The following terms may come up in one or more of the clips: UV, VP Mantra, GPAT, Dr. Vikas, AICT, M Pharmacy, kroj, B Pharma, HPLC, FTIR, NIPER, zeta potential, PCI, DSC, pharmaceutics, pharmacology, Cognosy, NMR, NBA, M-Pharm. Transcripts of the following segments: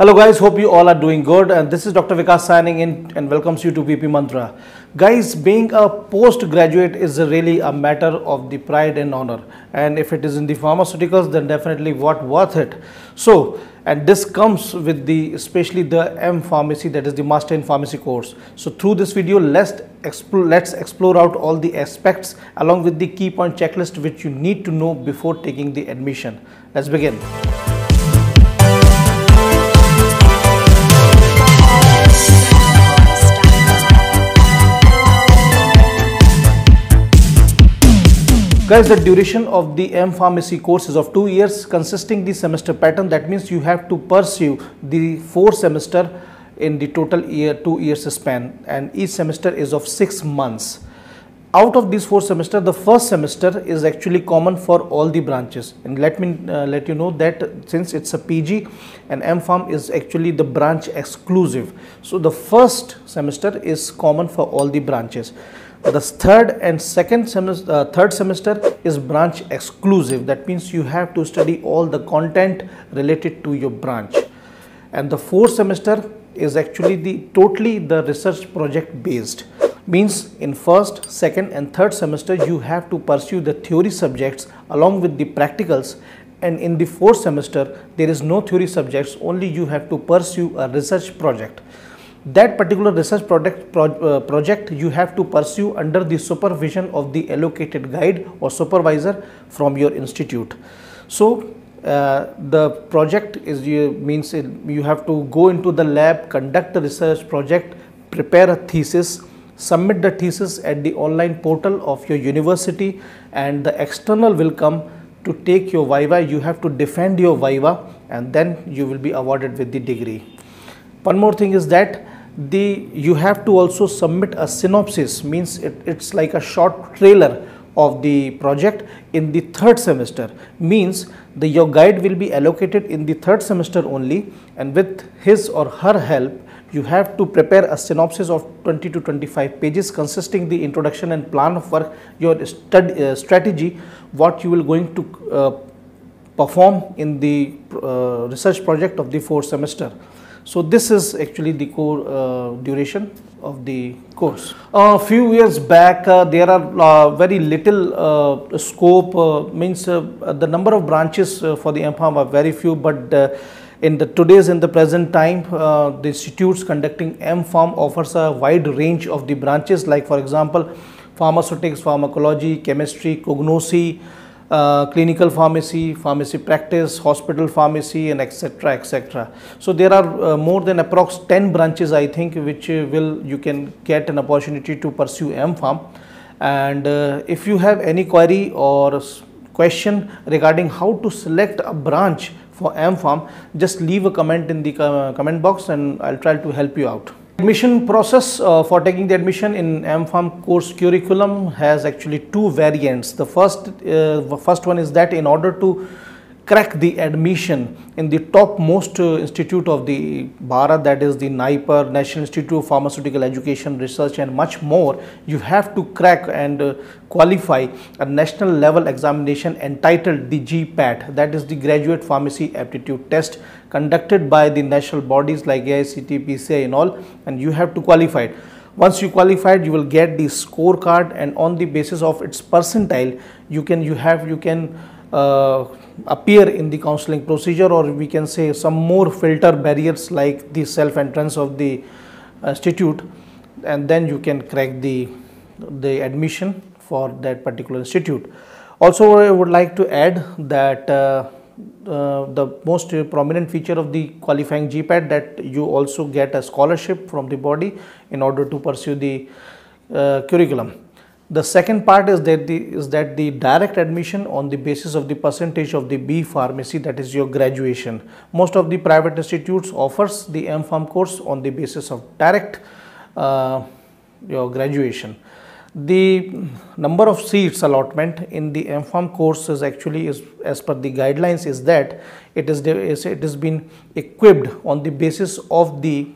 Hello guys, hope you all are doing good, and this is Dr. Vikas signing in and welcomes you to VP Mantra. Guys, being a postgraduate is really a matter of the pride and honor, and if it is in the pharmaceuticals, then definitely what worth it. So, and this comes with the especially the M Pharmacy, that is the Master in Pharmacy course. So through this video, let's explore out all the aspects along with the key point checklist which you need to know before taking the admission. Let's begin. Guys, the duration of the M Pharmacy course is of 2 years, consisting the semester pattern. That means you have to pursue the 4 semesters in the total year 2 years span, and each semester is of 6 months. Out of these 4 semesters, the first semester is actually common for all the branches, and let me let you know that since it's a PG and M-Pharm is actually the branch exclusive, so the first semester is common for all the branches. The third semester is branch exclusive. That means you have to study all the content related to your branch, and the 4th semester is actually totally the research project based. Means in 1st, 2nd and 3rd semester you have to pursue the theory subjects along with the practicals, and in the 4th semester there is no theory subjects, only you have to pursue a research project. That particular research project you have to pursue under the supervision of the allocated guide or supervisor from your institute. So the project is you have to go into the lab, conduct the research project, prepare a thesis, submit the thesis at the online portal of your university, and the external will come to take your viva. You have to defend your viva, and then you will be awarded with the degree. One more thing is that you have to also submit a synopsis, means it's like a short trailer of the project in the 3rd semester. Means your guide will be allocated in the 3rd semester only, and with his or her help you have to prepare a synopsis of 20 to 25 pages consisting the introduction and plan of work, your strategy, what you will going to perform in the research project of the 4th semester. So this is actually the core duration of the course. A few years back there are very little scope, means the number of branches for the M-Pharm are very few, but in the present time the institutes conducting M-Pharm offers a wide range of the branches, like for example pharmaceutics, pharmacology, chemistry, cognosy, clinical pharmacy, pharmacy practice, hospital pharmacy, and etc. etc. So there are more than approx 10 branches, I think, which you can get an opportunity to pursue M-Pharm. And if you have any query or question regarding how to select a branch for M-Pharm, just leave a comment in the comment box, and I'll try to help you out. Admission process for taking the admission in M-Pharm course curriculum has actually 2 variants. The first one is that in order to crack the admission in the topmost institute of the Bharat, that is the NIPER, National Institute of Pharmaceutical Education Research, and much more, you have to crack and qualify a national level examination entitled the GPAT, that is the Graduate Pharmacy Aptitude Test, conducted by the national bodies like AICT, PCI and all, and you have to qualify it. Once you qualified, you will get the scorecard, and on the basis of its percentile you can appear in the counseling procedure, or we can say some more filter barriers like the self entrance of the institute, and then you can crack the admission for that particular institute. Also, I would like to add that the most prominent feature of the qualifying GPAT, that you also get a scholarship from the body in order to pursue the curriculum. The second part is that the direct admission on the basis of the percentage of the B Pharmacy, that is your graduation. Most of the private institutes offers the M-Pharm course on the basis of direct your graduation. The number of seats allotment in the M-Pharm course is actually as per the guidelines is that it has been equipped on the basis of the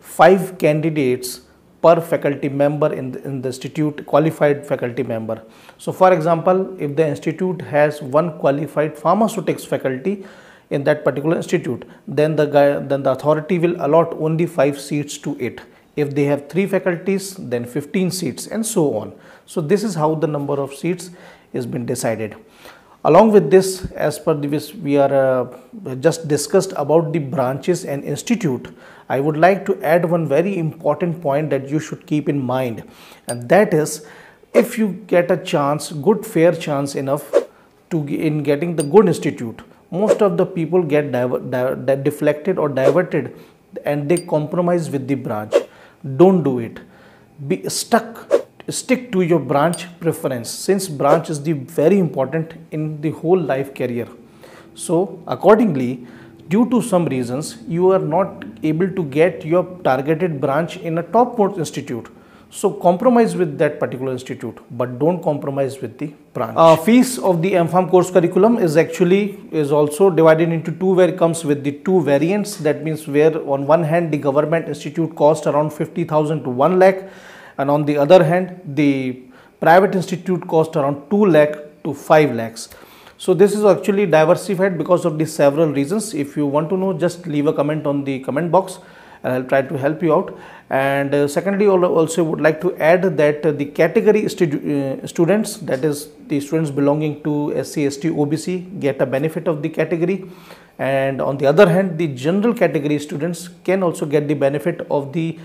5 candidates per faculty member in the institute, qualified faculty member. So for example, if the institute has 1 qualified pharmaceutics faculty, in that particular institute, then the authority will allot only 5 seats to it. If they have 3 faculties, then 15 seats, and so on. So this is how the number of seats is been decided. Along with this, as per this, we are just discussed about the branches and institute. I would like to add one very important point that you should keep in mind, and that is, if you get a chance, good fair chance enough to in getting the good institute, most of the people get deflected or diverted, and they compromise with the branch. Don't do it. Be stuck. Stick to your branch preference, since branch is the very important in the whole life career. So accordingly, due to some reasons, you are not able to get your targeted branch in a topmost institute. So compromise with that particular institute, but don't compromise with the branch. Fees of the M-Pharm course curriculum is also divided into two, where it comes with the two variants. That means where on one hand the government institute cost around 50,000 to 1 lakh. And on the other hand, the private institute cost around 2 lakh to 5 lakhs. So this is actually diversified because of the several reasons. If you want to know, just leave a comment on the comment box and I'll try to help you out. And secondly, also would like to add that the category students, that is the students belonging to SC, ST, OBC, get a benefit of the category. And on the other hand, the general category students can also get the benefit of the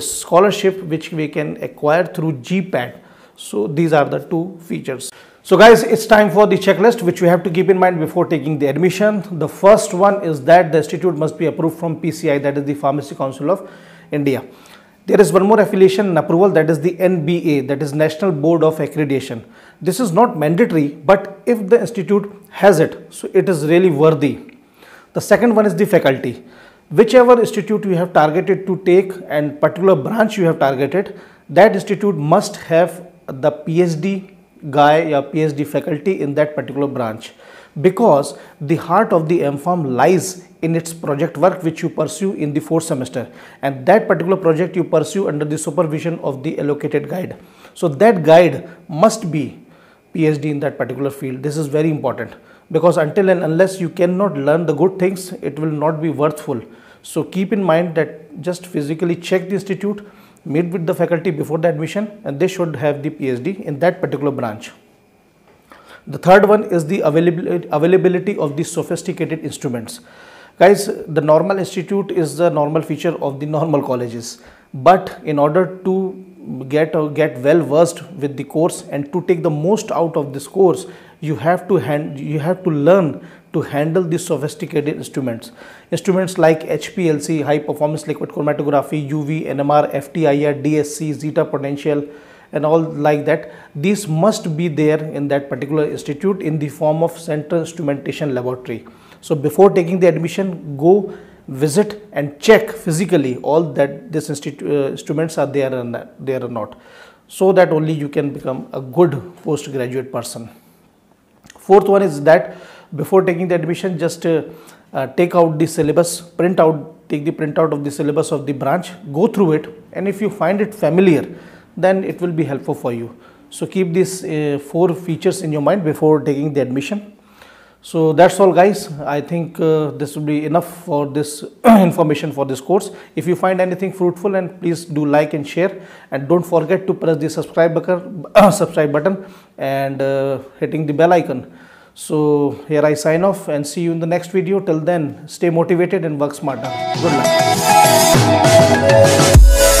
scholarship which we can acquire through GPAT. So these are the two features. So guys, it's time for the checklist which we have to keep in mind before taking the admission. The first one is that the institute must be approved from PCI, that is the Pharmacy Council of India. There is one more affiliation and approval, that is the NBA, that is National Board of Accreditation. This is not mandatory, but if the institute has it, so it is really worthy. The second one is the faculty. Whichever institute you have targeted to take and particular branch you have targeted, that institute must have the PhD guy or PhD faculty in that particular branch, because the heart of the M-Pharm lies in its project work which you pursue in the 4th semester, and that particular project you pursue under the supervision of the allocated guide. So that guide must be PhD in that particular field. This is very important, because until and unless you cannot learn the good things, it will not be worthful. So keep in mind that just physically check the institute, meet with the faculty before the admission, and they should have the PhD in that particular branch. The third one is the availability of the sophisticated instruments. Guys, the normal institute is the normal feature of the normal colleges, but in order to get well versed with the course and to take the most out of this course, you have to learn to handle the sophisticated instruments like HPLC, high performance liquid chromatography, UV, NMR, FTIR, DSC, zeta potential, and all like that. These must be there in that particular institute in the form of central instrumentation laboratory. So before taking the admission, go visit and check physically all that these instruments are there and there or not, so that only you can become a good postgraduate person. Fourth one is that before taking the admission, just take out the syllabus, take the printout of the syllabus of the branch, go through it, and if you find it familiar, then it will be helpful for you. So keep these 4 features in your mind before taking the admission. So that's all guys. I think this will be enough for this information for this course. If you find anything fruitful, and please do like and share, and don't forget to press the subscribe button and hitting the bell icon. So here I sign off and see you in the next video. Till then, stay motivated and work smarter. Good luck.